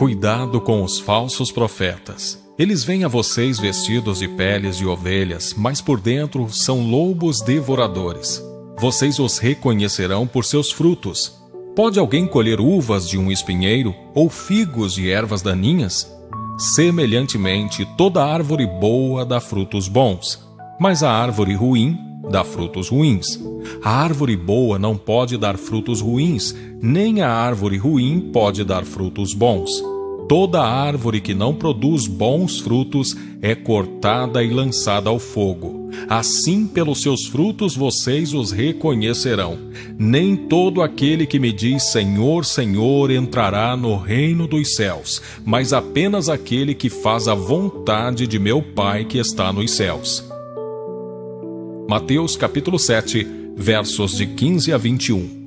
Cuidado com os falsos profetas. Eles vêm a vocês vestidos de peles de ovelhas, mas por dentro são lobos devoradores. Vocês os reconhecerão por seus frutos. Pode alguém colher uvas de um espinheiro ou figos de ervas daninhas? Semelhantemente, toda árvore boa dá frutos bons, mas a árvore ruim dá frutos ruins. A árvore boa não pode dar frutos ruins, nem a árvore ruim pode dar frutos bons. Toda árvore que não produz bons frutos é cortada e lançada ao fogo. Assim, pelos seus frutos vocês os reconhecerão. Nem todo aquele que me diz Senhor, Senhor entrará no reino dos céus, mas apenas aquele que faz a vontade de meu Pai que está nos céus. Mateus capítulo 7, versos de 15 a 21.